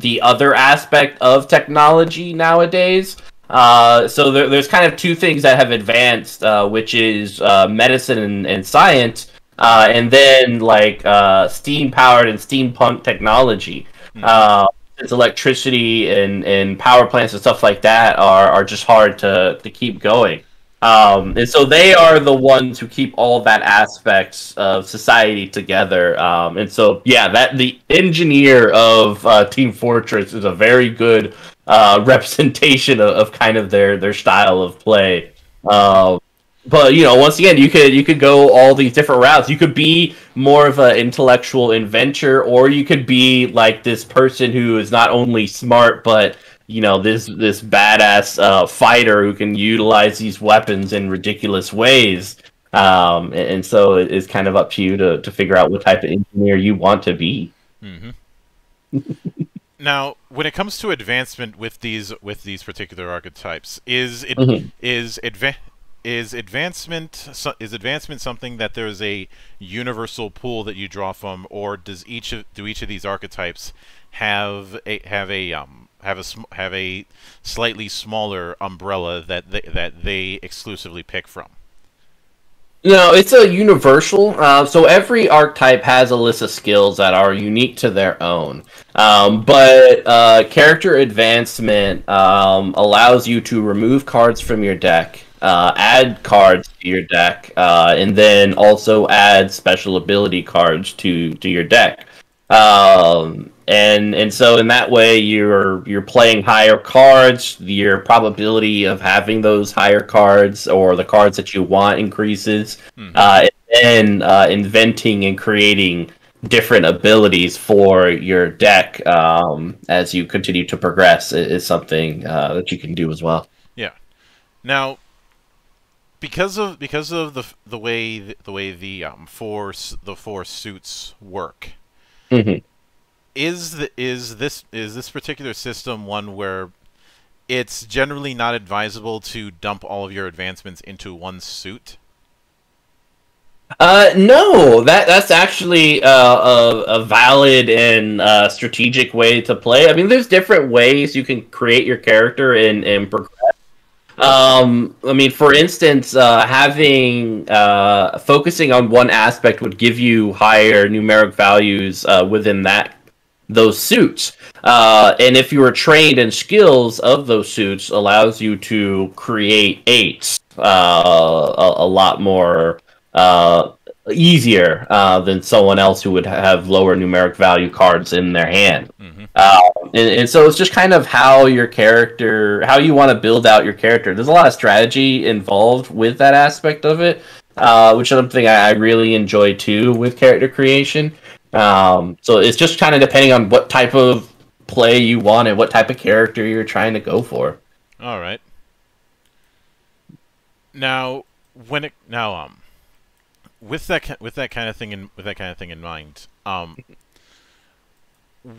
the other aspect of technology nowadays. So there's kind of two things that have advanced, which is medicine and science, and then like steam-powered and steampunk technology. Mm-hmm. Since electricity and power plants and stuff like that are just hard to keep going. And so they are the ones who keep all that aspects of society together. And so, yeah, the engineer of Team Fortress is a very good representation of kind of their style of play. But you know, once again, you could go all these different routes. You could be more of an intellectual adventurer, or you could be like this person who is not only smart, but you know, this badass fighter who can utilize these weapons in ridiculous ways. And so it's kind of up to you to figure out what type of engineer you want to be. Mm-hmm. Now, when it comes to advancement with these particular archetypes, is advancement something that there is a universal pool that you draw from, or does each of these archetypes have a slightly smaller umbrella that they exclusively pick from? No, it's a universal. So every archetype has a list of skills that are unique to their own. But character advancement allows you to remove cards from your deck, add cards to your deck, and then also add special ability cards to your deck. And so in that way, you're playing higher cards. Your probability of having those higher cards or the cards that you want increases. Mm-hmm. And then inventing and creating different abilities for your deck as you continue to progress is something that you can do as well. Yeah. Now, because of the way the four suits work. Mm-hmm. Is this particular system one where it's generally not advisable to dump all of your advancements into one suit? No, that's actually a valid and strategic way to play. I mean, there's different ways you can create your character and progress. I mean, for instance, focusing on one aspect would give you higher numeric values within those suits, and if you were trained in skills of those suits, allows you to create eights a lot more easier than someone else who would have lower numeric value cards in their hand. Mm-hmm. And so it's just kind of how you want to build out your character. There's a lot of strategy involved with that aspect of it. which is something I really enjoy too with character creation. So it's just kind of depending on what type of play you want and what type of character you're trying to go for. All right. Now, when it with that kind of thing in mind,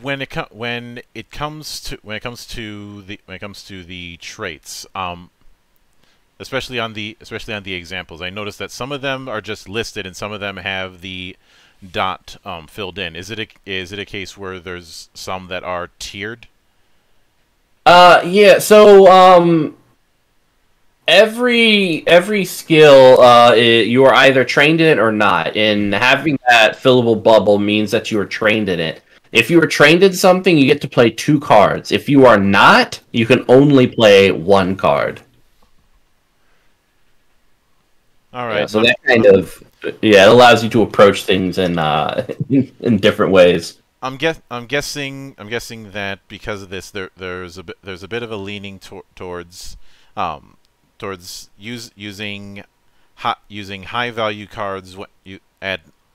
when it comes to the traits, especially on the examples, I noticed that some of them are just listed and some of them have the dot filled in. Is it a case where there's some that are tiered? Yeah. So every skill, you are either trained in it or not, and having that fillable bubble means that you are trained in it. If you are trained in something, you get to play 2 cards. If you are not, you can only play 1 card. All right. Yeah, so that kind of, yeah, it allows you to approach things in different ways. I'm guessing that because of this, there's a bit of a leaning towards using high value cards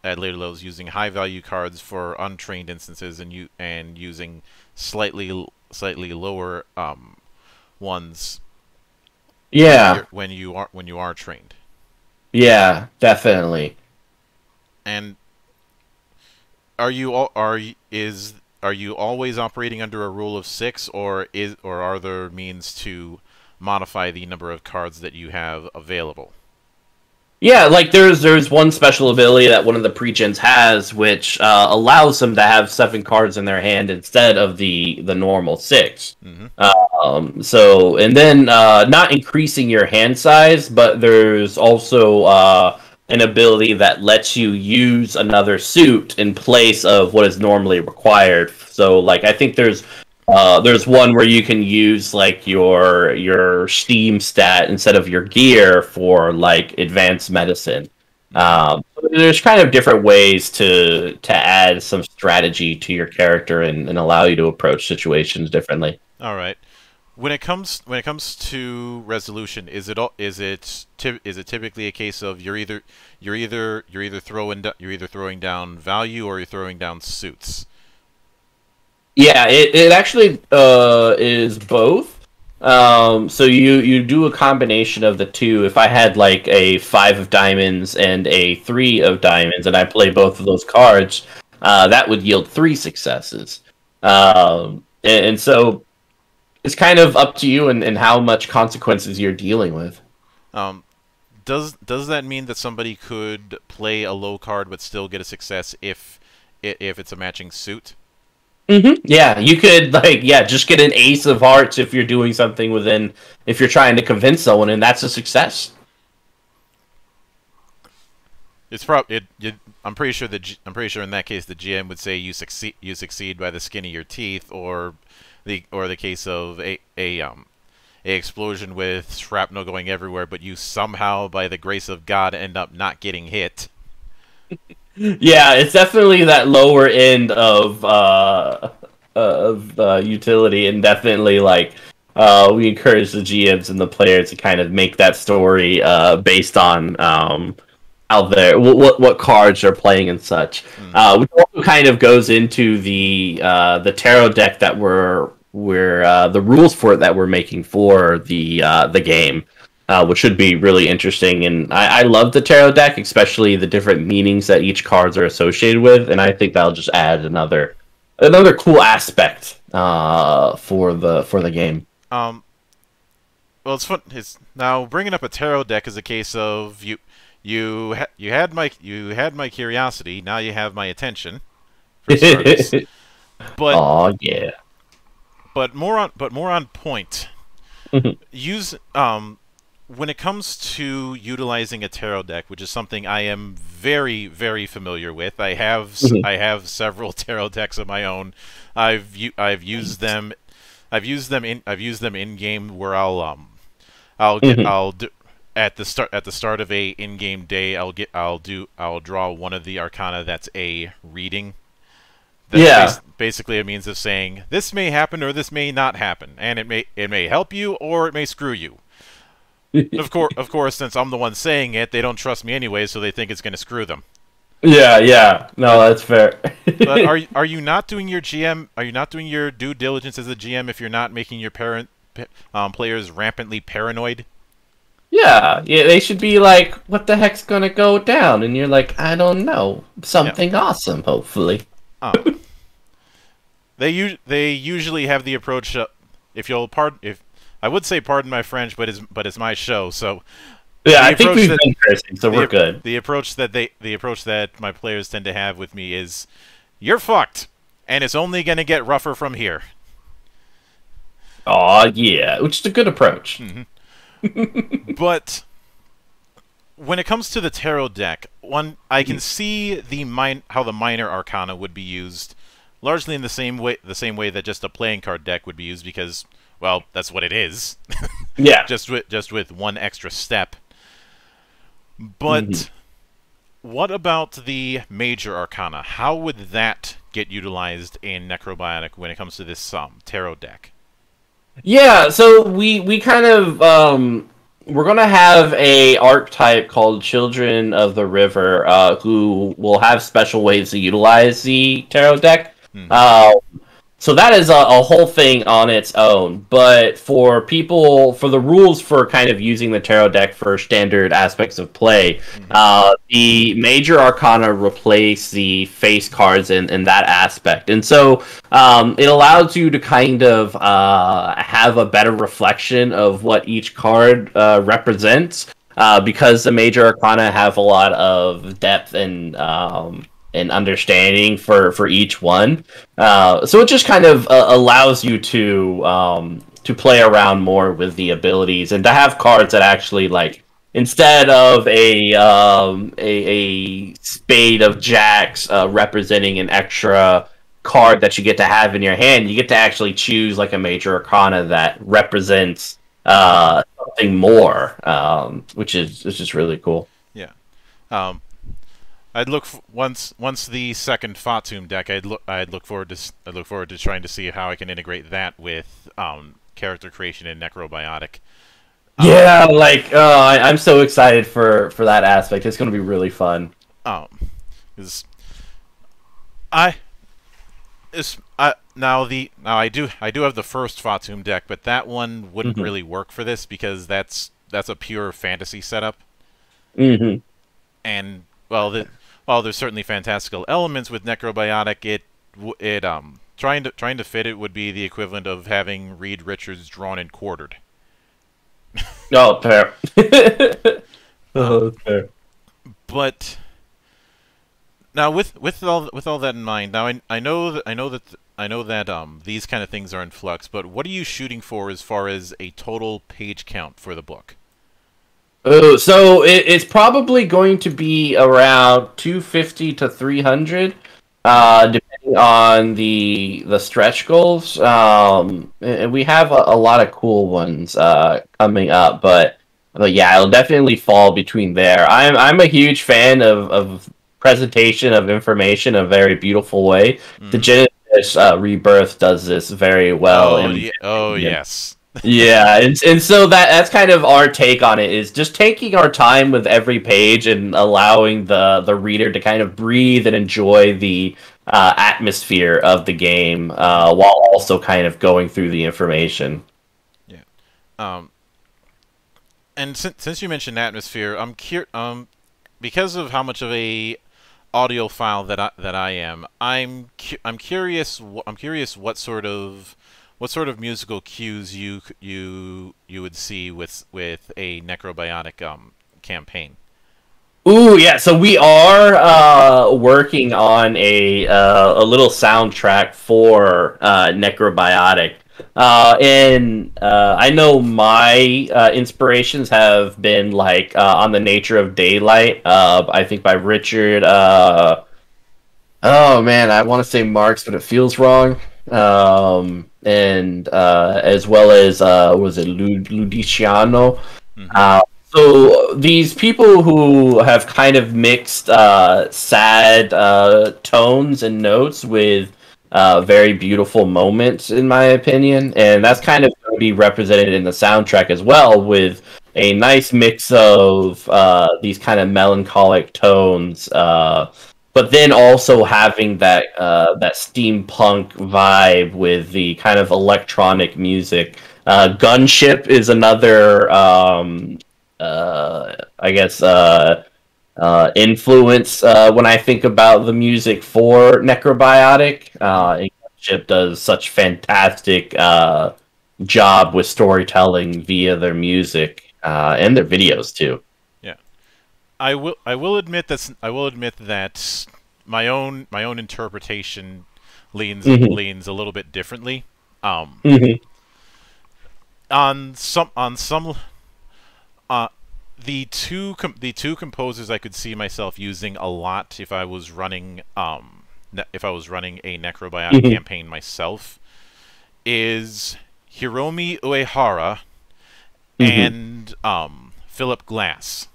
at later levels, using high value cards for untrained instances, and using slightly lower ones. Yeah. When you are trained. Yeah, definitely. And are you always operating under a rule of 6, or are there means to modify the number of cards that you have available? Yeah, like there's one special ability that one of the pre-gens has, which allows them to have 7 cards in their hand instead of the normal 6. Mm-hmm. So, and then not increasing your hand size, but there's also an ability that lets you use another suit in place of what is normally required. So, like, I think there's one where you can use like your steam stat instead of your gear for like advanced medicine. There's kind of different ways to add some strategy to your character and allow you to approach situations differently. All right. When it comes to resolution, is it typically a case of you're either throwing down value or you're throwing down suits? Yeah, it actually is both. So you do a combination of the 2. If I had like a 5 of diamonds and a 3 of diamonds, and I play both of those cards, that would yield 3 successes. And so it's kind of up to you and how much consequences you're dealing with. Does that mean that somebody could play a low card but still get a success if it's a matching suit? Mm-hmm. Yeah, you could just get an ace of hearts if you're doing something if you're trying to convince someone, and that's a success. It's probably I'm pretty sure in that case the GM would say you succeed by the skin of your teeth, or the case of a explosion with shrapnel going everywhere, but you somehow by the grace of God end up not getting hit. Yeah, it's definitely that lower end of utility, and definitely we encourage the GMs and the players to kind of make that story based on out there what cards are playing and such. Mm-hmm. Which also kind of goes into the tarot deck that we're the rules for it that we're making for the game. Which should be really interesting, and I love the tarot deck, especially the different meanings that each cards are associated with, and I think that'll just add another cool aspect for the game. Well, it's fun. Now bringing up a tarot deck is a case of you had my curiosity, now you have my attention. For starters. But oh yeah. But more on point. Use When it comes to utilizing a tarot deck, which is something I am very, very familiar with, I have several tarot decks of my own. I've used them in game where I'll at the start of a in-game day I'll draw one of the arcana that's a reading. That's basically a means of saying this may happen or this may not happen, and it may help you or it may screw you. Of course, since I'm the one saying it, they don't trust me anyway, so they think it's going to screw them. Yeah, yeah. No, that's fair. But are you not doing your GM? Are you not doing your due diligence as a GM if you're not making your players rampantly paranoid? Yeah, yeah. They should be like, "What the heck's going to go down?" And you're like, "I don't know. Something awesome, hopefully." They usually have the approach. If you'll pardon, if I would say pardon my French, but it's my show, so. Yeah, I think we've been cursing, so we're good. The approach that my players tend to have with me is, "You're fucked, and it's only going to get rougher from here." Aw, yeah, which is a good approach. Mm-hmm. But when it comes to the tarot deck, I can see how the minor arcana would be used, largely in the same way that just a playing card deck would be used, because, well, that's what it is. Yeah, just with one extra step. But what about the major arcana? How would that get utilized in Necrobiotic when it comes to this tarot deck? Yeah, so we kind of we're gonna have a archetype called Children of the River, who will have special ways to utilize the tarot deck. So that is a whole thing on its own, but for the rules for kind of using the tarot deck for standard aspects of play, the major arcana replace the face cards in that aspect. And so it allows you to kind of have a better reflection of what each card represents, because the major arcana have a lot of depth and understanding for each one, so it just kind of allows you to play around more with the abilities and to have cards that actually, like, instead of a spade of jacks representing an extra card that you get to have in your hand, you get to actually choose like a major arcana that represents something more, which is really cool. Yeah. I'd look once the second Fatum deck. I'd look forward to trying to see how I can integrate that with character creation and Necrobiotic. Yeah, like I'm so excited for that aspect. It's going to be really fun. Now I do have the first Fatum deck, but that one wouldn't really work for this, because that's a pure fantasy setup. And while there's certainly fantastical elements with Necrobiotic, trying to fit it would be the equivalent of having Reed Richards drawn and quartered. Oh, fair. Fair. But now with all that in mind, now I know that these kind of things are in flux. But what are you shooting for as far as a total page count for the book? So it's probably going to be around 250 to 300, depending on the stretch goals. And we have a lot of cool ones coming up, but yeah, it'll definitely fall between there. I'm a huge fan of presentation of information in a very beautiful way. The Genesis Rebirth does this very well. Oh yes. Yeah, and so that's kind of our take on it, is just taking our time with every page and allowing the reader to kind of breathe and enjoy the atmosphere of the game, while also kind of going through the information. Yeah. And since you mentioned atmosphere, I'm curious, because of how much of a audiophile that I am, I'm curious what sort of musical cues you would see with a Necrobiotic campaign? Ooh, yeah. So we are working on a little soundtrack for Necrobiotic, and I know my inspirations have been like On the Nature of Daylight, I think by Richard. Oh man, I want to say Marx, but it feels wrong. And as well as was it Ludiciano? So these people who have kind of mixed sad tones and notes with very beautiful moments, in my opinion, and that's kind of going to be represented in the soundtrack as well, with a nice mix of these kind of melancholic tones, but then also having that that steampunk vibe with the kind of electronic music. Gunship is another, influence when I think about the music for Necrobiotic. And Gunship does such fantastic job with storytelling via their music and their videos too. Yeah, I will admit that my own interpretation leans a little bit differently. The two composers I could see myself using a lot if I was running a Necrobiotic campaign myself is Hiromi Uehara and Philip Glass.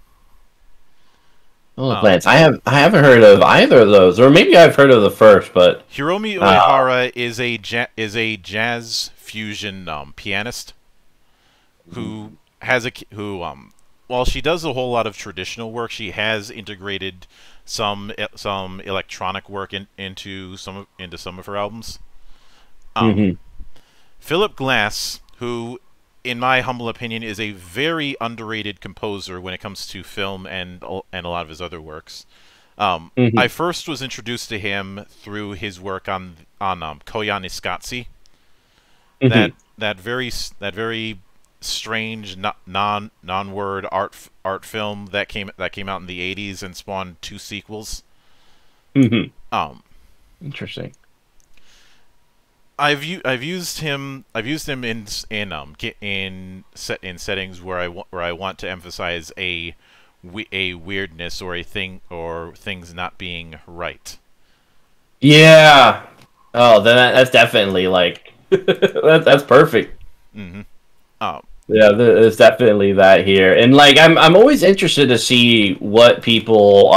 Oh, Glass! I haven't heard of either of those, or maybe I've heard of the first, but Hiromi Uehara is a jazz fusion pianist who while she does a whole lot of traditional work, she has integrated some electronic work into some of her albums. Philip Glass, who, in my humble opinion, is a very underrated composer when it comes to film and a lot of his other works. I first was introduced to him through his work on Koyaanisqatsi, that very strange non-word art film that came out in the 80s and spawned 2 sequels. Interesting. I've used him in settings where I want to emphasize a weirdness or a thing or things not being right. Yeah. Oh, then that's definitely like that's perfect. Yeah, there's definitely that here, and like I'm always interested to see what people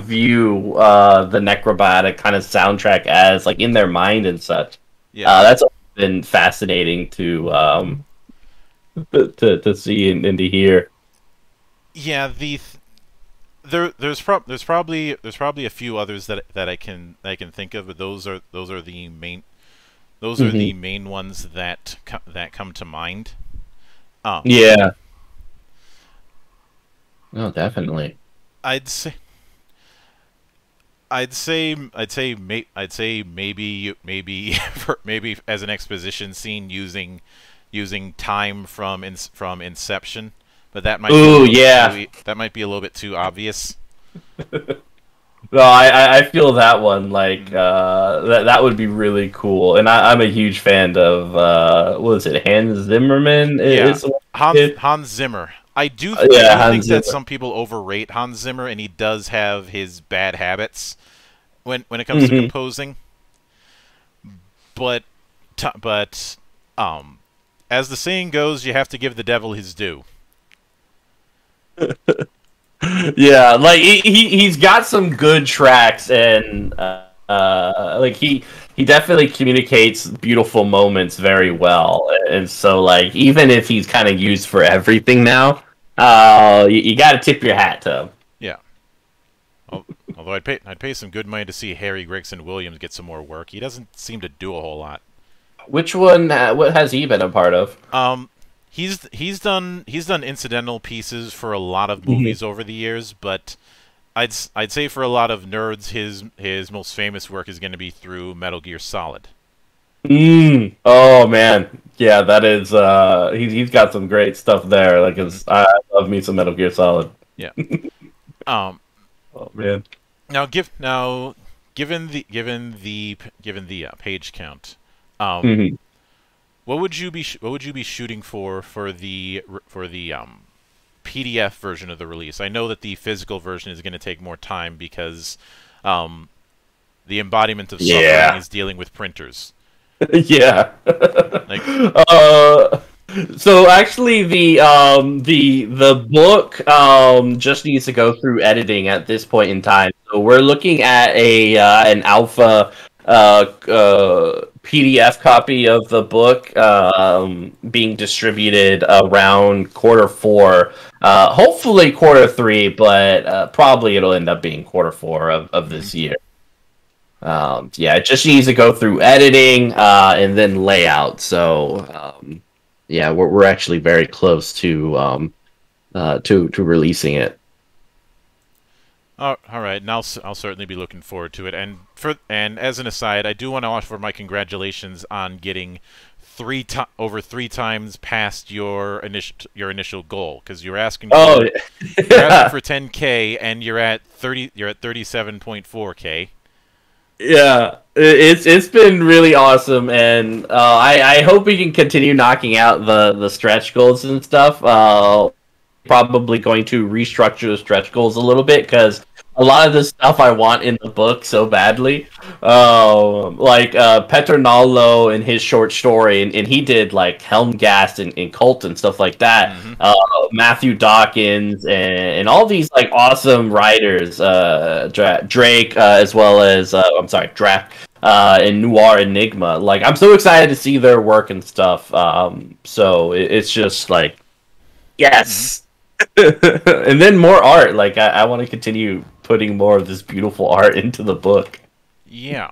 view the Necrobiotic kind of soundtrack as, like in their mind and such. Yeah, that's been fascinating to see and to hear. Yeah, there's probably a few others that I can think of, but those are the main. Those are the main ones that come to mind. Yeah. No, definitely. I'd say maybe as an exposition scene using time from Inception, but that might be a little bit too obvious. No, I feel that one, like, that would be really cool. And I'm a huge fan of, what is it, Hans Zimmerman? Yeah, Hans Zimmer. I think that some people overrate Hans Zimmer, and he does have his bad habits when it comes to composing. But as the saying goes, you have to give the devil his due. Yeah, like he's got some good tracks, and like he definitely communicates beautiful moments very well. And so, like, even if he's kind of used for everything now, you got to tip your hat to him. Yeah. Although I'd pay some good money to see Harry Gregson Williams get some more work. He doesn't seem to do a whole lot. Which one? What has he been a part of? He's done incidental pieces for a lot of movies over the years, but I'd say for a lot of nerds, his most famous work is going to be through Metal Gear Solid. Oh man, yeah, that is he's got some great stuff there. Like, I love me some Metal Gear Solid. Yeah. Oh man. Now given the page count. What would you be shooting for the PDF version of the release? I know that the physical version is going to take more time because the embodiment of suffering is dealing with printers. Yeah. Like, so actually, the book just needs to go through editing at this point in time. So we're looking at an alpha PDF copy of the book being distributed around quarter 4, hopefully quarter 3, but probably it'll end up being quarter 4 of this year. Yeah, it just needs to go through editing and then layout. So yeah, we're actually very close to releasing it. All right, and I'll certainly be looking forward to it. And as an aside, I do want to offer my congratulations on getting over three times past your initial goal, because you're asking for 10K and you're at 37.4K. Yeah, it's been really awesome, and I hope we can continue knocking out the stretch goals and stuff. Probably going to restructure the stretch goals a little bit, because a lot of the stuff I want in the book so badly. Like Petronello and his short story, and he did like Helmgast and Cult and stuff like that. Mm-hmm. Matthew Dawkins and all these like awesome writers, Drake as well as I'm sorry, Drac and Noir Enigma. Like, I'm so excited to see their work and stuff. So it's just like, yes. Mm-hmm. And then more art. Like, I want to continue putting more of this beautiful art into the book. Yeah,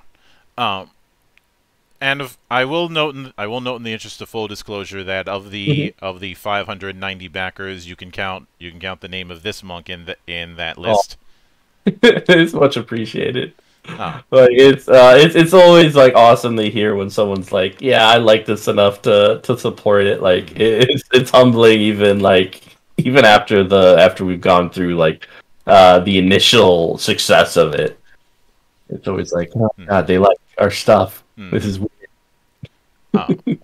and I will note in the interest of full disclosure that of the 590 backers, you can count the name of this monk in that list. Oh. It's much appreciated. Oh. Like, it's always like awesome to hear when someone's like, yeah, I like this enough to support it. Like, it's humbling, even like. Even after we've gone through like the initial success of it, it's always like, oh, God, they like our stuff. Mm. This is weird.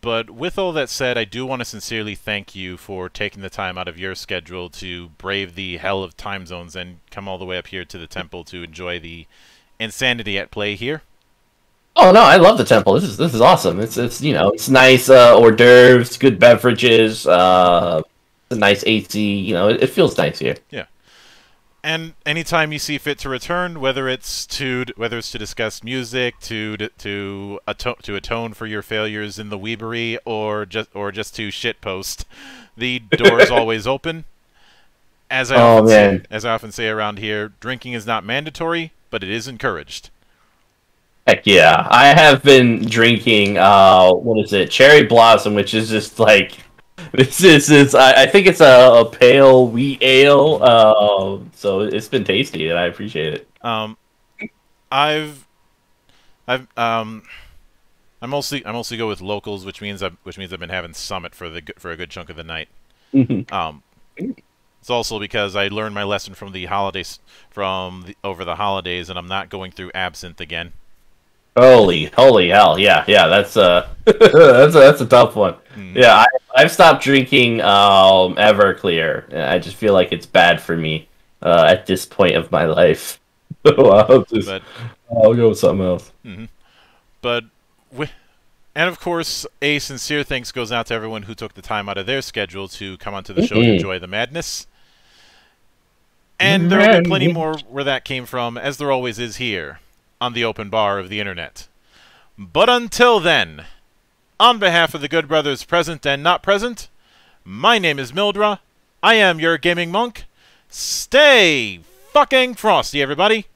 But with all that said, I do want to sincerely thank you for taking the time out of your schedule to brave the hell of time zones and come all the way up here to the temple to enjoy the insanity at play here. Oh no, I love the temple. This is awesome. It's you know, it's nice hors d'oeuvres, good beverages. A nice AC, you know, it feels nice here. Yeah, and anytime you see fit to return, whether it's to discuss music, to atone for your failures in the Weebery, or just to shitpost, the door is always open. As I often say around here, drinking is not mandatory, but it is encouraged. Heck yeah, I have been drinking. What is it? Cherry Blossom, which is just like. I think it's a pale wheat ale, so it's been tasty, and I appreciate it. I mostly go with locals, which means I've been having Summit for a good chunk of the night. Mm-hmm. It's also because I learned my lesson from the holidays over the holidays, and I'm not going through absinthe again. Holy hell, yeah, that's a tough one. Mm. Yeah, I've stopped drinking Everclear. I just feel like it's bad for me at this point of my life. So I'll go with something else. Mm-hmm. And of course, a sincere thanks goes out to everyone who took the time out of their schedule to come onto the show and enjoy the madness. And there will be plenty more where that came from, as there always is here. On the open bar of the internet. But until then, on behalf of the good brothers present and not present, my name is Mildra. I am your gaming monk. Stay fucking frosty, everybody.